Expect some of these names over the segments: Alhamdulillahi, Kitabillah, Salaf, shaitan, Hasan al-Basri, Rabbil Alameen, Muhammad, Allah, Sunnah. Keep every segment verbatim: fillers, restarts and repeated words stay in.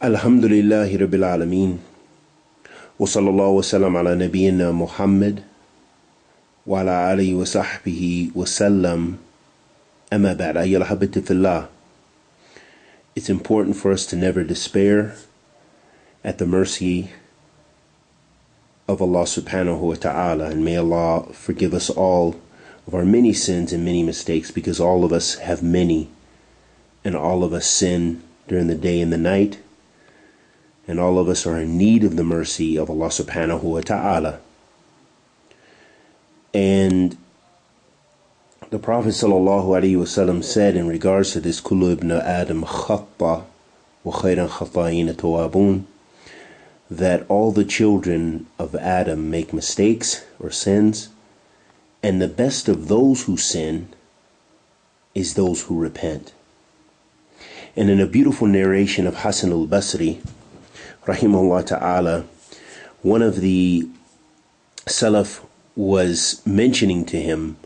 Alhamdulillahi Rabbil Alameen wa sallallahu wa sallam ala nabiyyina Muhammad wa ala alihi wa sahbihi wa sallam amma ba'd. Ayyul habati fillah. It's important for us to never despair at the mercy of Allah subhanahu wa ta'ala, and may Allah forgive us all of our many sins and many mistakes, because all of us have many, and all of us sin during the day and the night. And all of us are in need of the mercy of Allah subhanahu wa ta'ala. And the Prophet sallallahu alaihi wasallam said in regards to this, Kullu ibn Adam khatta wa khayran khata'ina tawabun, that all the children of Adam make mistakes or sins, and the best of those who sin is those who repent. And in a beautiful narration of Hasan al-Basri rahimahullah ta'ala, one of the Salaf was mentioning to him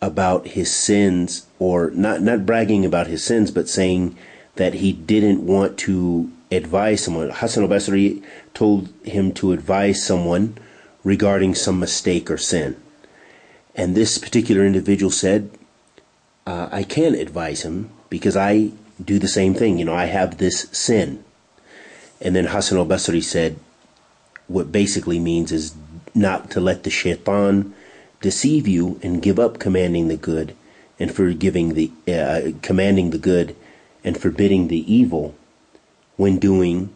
about his sins, or not, not bragging about his sins, but saying that he didn't want to advise someone. Hasan al-Basri told him to advise someone regarding some mistake or sin. And this particular individual said, uh, I can't advise him because I do the same thing. You know, I have this sin. And then Hasan al-Basri said, what basically means is not to let the shaitan deceive you and give up commanding the good and forgiving the uh, commanding the good and forbidding the evil when doing,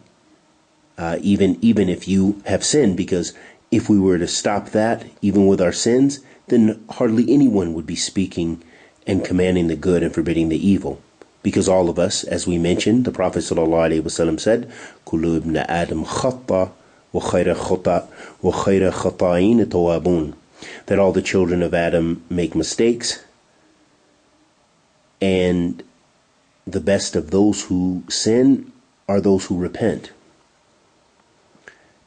uh, even even if you have sinned. Because if we were to stop that, even with our sins, then hardly anyone would be speaking and commanding the good and forbidding the evil. Because all of us, as we mentioned, the Prophet ﷺ said, Kullu ibn Adam khatta wa khayra khata wa khayra khata'ina tawabun, that all the children of Adam make mistakes, and the best of those who sin are those who repent.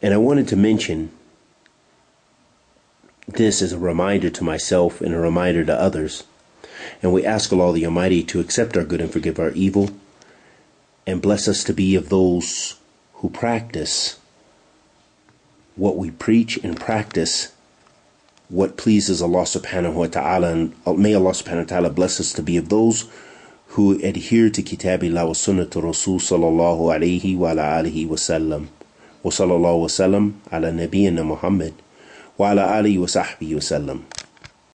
And I wanted to mention this as a reminder to myself and a reminder to others. And we ask Allah the Almighty to accept our good and forgive our evil, and bless us to be of those who practice what we preach and practice what pleases Allah subhanahu wa ta'ala. And may Allah subhanahu wa ta'ala bless us to be of those who adhere to Kitabillah wa Sunnah to Rasul sallallahu alayhi wa ala alihi wa sallam. Wa sallallahu wa sallam ala nabiyyina Muhammad wa ala alihi wa sahbihi wa sallam.